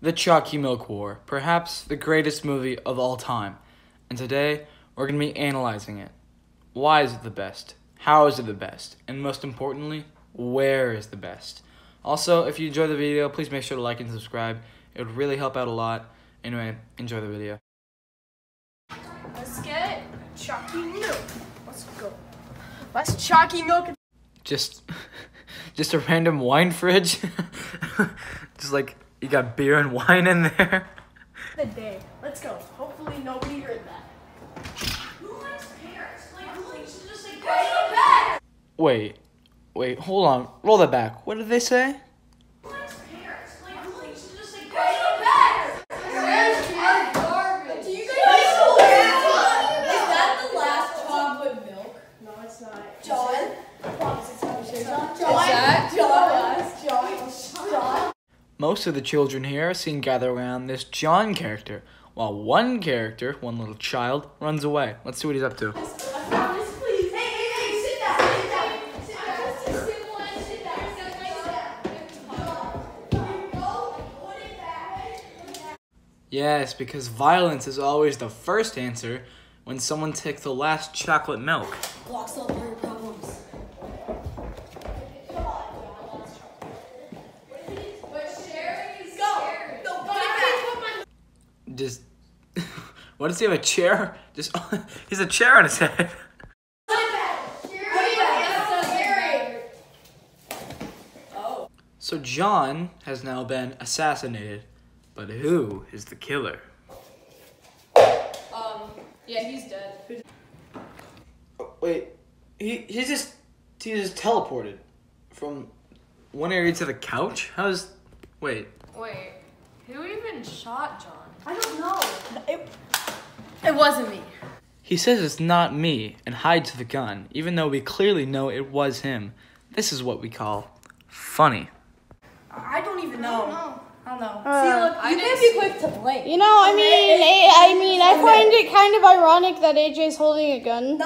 The Chocky Milk War, perhaps the greatest movie of all time, and today we're going to be analyzing it. Why is it the best? How is it the best? And most importantly, where is the best? Also, if you enjoyed the video, please make sure to like and subscribe. It would really help out a lot. Anyway, enjoy the video. Let's get Chocky Milk. Let's go. Let's Chocky Milk. Just a random wine fridge. Just like... You got beer and wine in there. The day. Let's go. Hopefully nobody heard that. Who likes pears? Like, who likes to just like go to the bed? Wait, hold on. Roll that back. What did they say? Who likes pears? Like, who likes to just like go to the bed? Pears are garbage. Do you guys know what that is? Is that the last chocolate milk? No, it's not. John. I promise it's not. John. Most of the children here are seen gather around this John character, while one character, one little child, runs away. Let's see what he's up to. Yes, because violence is always the first answer when someone takes the last chocolate milk. Blocks all your problems. Just, what does he have, a chair? Just, he's a chair on his head. So John has now been assassinated, but who is the killer? Yeah, he's dead. Wait, he just teleported from one area to the couch? How's, wait. Who even shot John? I don't know. It wasn't me. He says it's not me and hides the gun, even though we clearly know it was him. This is what we call funny. I don't even know. I don't know. See, look, you can't be quick to blame. You know, I find it kind of ironic that AJ's holding a gun.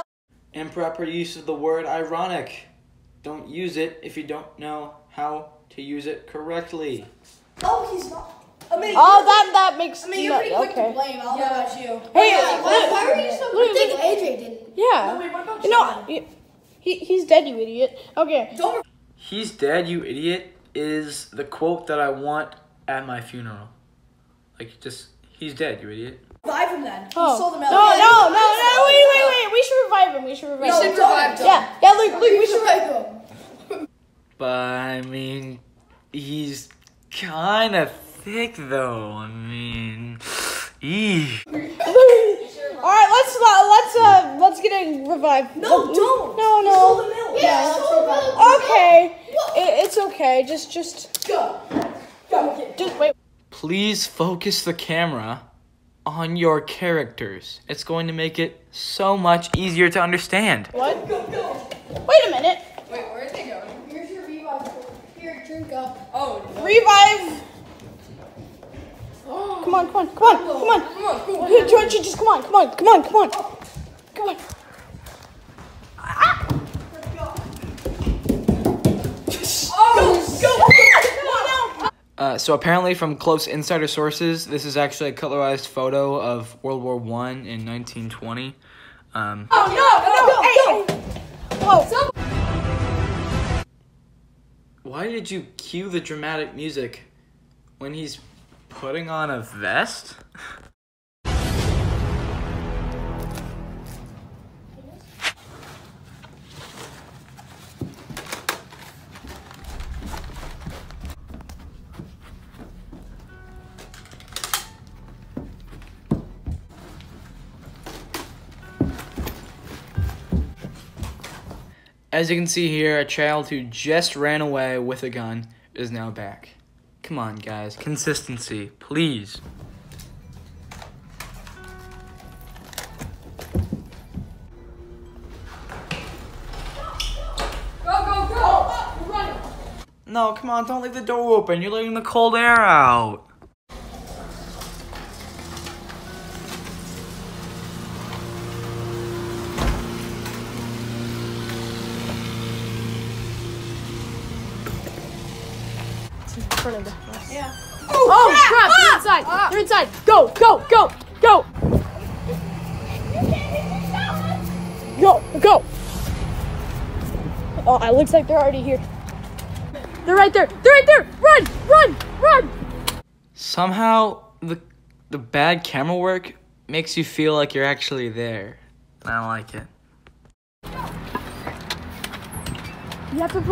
Improper use of the word ironic. Don't use it if you don't know how to use it correctly. Oh, he's not. That makes sense. You're pretty quick to blame. I'll about you. Hey, why were you so quick? I think AJ didn't. Yeah. Wait, what about John? He's dead, you idiot. Okay. Don't. He's dead, you idiot is the quote that I want at my funeral. Like, just, he's dead, you idiot. Revive him then. Oh. Sold him out. No. Wait. We should revive him. We should revive him. Yeah, look, we should revive him. But, I mean, he's kind of... thick though, I mean. Alright, let's get a revive. No, don't. No. Okay. It's okay. Just go. Just wait. Please focus the camera on your characters. It's going to make it so much easier to understand. What? Go. Wait a minute. Wait, where is it going? Here's your revive. Here, drink up. Oh, no. Revive. Come on. Come on. Ah! Go. So apparently from close insider sources, this is actually a colorized photo of World War I in 1920. Hey. Why did you cue the dramatic music when he's putting on a vest? As you can see here, a child who just ran away with a gun is now back. Come on, guys. Consistency, please. Go. Oh, we're running. No, come on. Don't leave the door open. You're letting the cold air out. In front of the house. Yeah. Oh crap! inside. They're inside. Go, go, go, go. Go, go. Oh, it looks like they're already here. They're right there. They're right there. Run, run, run. Somehow, the bad camera work makes you feel like you're actually there. I don't like it. We have to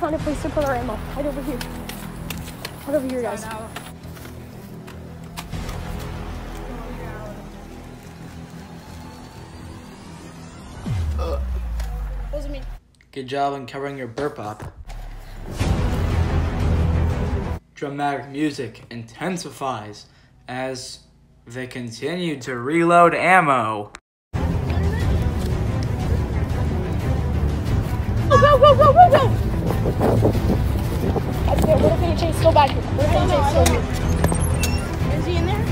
find a place to put our ammo. Right over here. Right over here, guys. Wasn't me. Good job uncovering your burp up. Dramatic music intensifies as they continue to reload ammo. Go! Okay, what if AJ is still back here? What if AJ still here? Is he in there?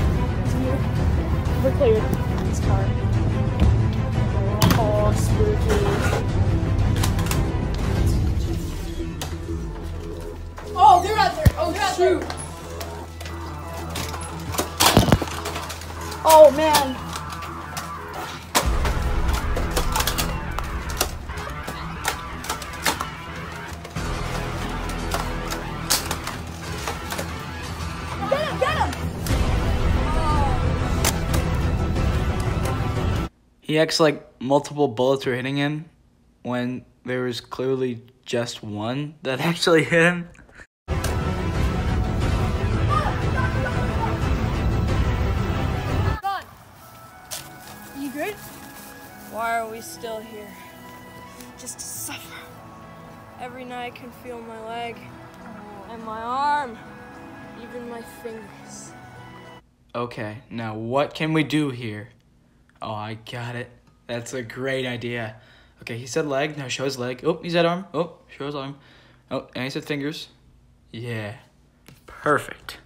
He's here. We're cleared. His car. Oh, spooky. Oh, they're out there! Oh, they're out there! Shoot. Oh, man. He acts like multiple bullets were hitting him when there was clearly just one that actually hit him. You good? Why are we still here? Just to suffer. Every night I can feel my leg and my arm, even my fingers. Okay, now what can we do here? Oh, I got it. That's a great idea. Okay, he said leg. Now show his leg. Oh, he said arm. Oh, show his arm. Oh, and he said fingers. Yeah. Perfect.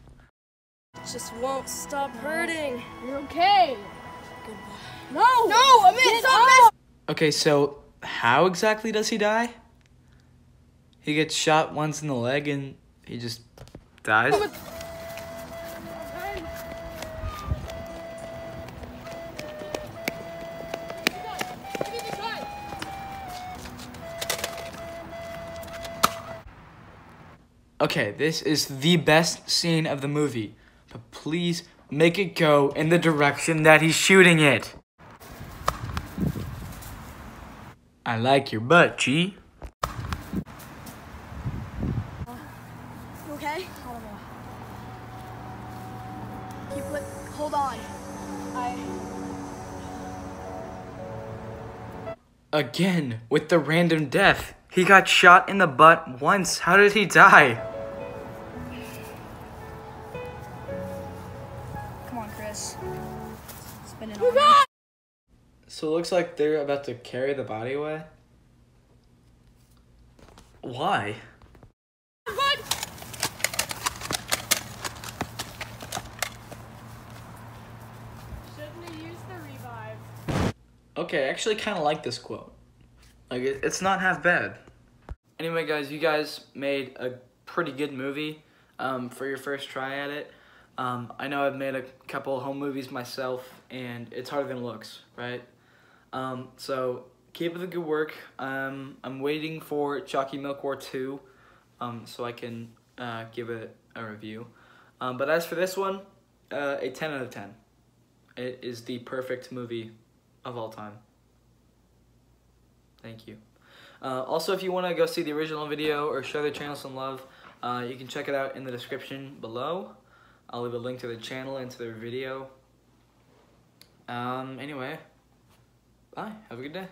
Just won't stop hurting. You're okay. Goodbye. No! No! I'm in! Stop messing! Okay, so how exactly does he die? He gets shot once in the leg and he just dies? Okay, this is the best scene of the movie, but please make it go in the direction that he's shooting it. I like your butt, G. You okay? I don't know. Hold on. Again, with the random death. He got shot in the butt once. How did he die? So it looks like they're about to carry the body away. Why? Run! Shouldn't we use the revive? Okay, I actually kind of like this quote. Like, it's not half bad. Anyway, guys, you guys made a pretty good movie for your first try at it. I know I've made a couple home movies myself, and it's harder than it looks, right? So keep up the good work. I'm waiting for Chocky Milk War 2 so I can give it a review. But as for this one, a 10 out of 10. It is the perfect movie of all time. Thank you. Also, if you want to go see the original video or show the channel some love, you can check it out in the description below. I'll leave a link to the channel and to their video. Anyway, bye. Have a good day.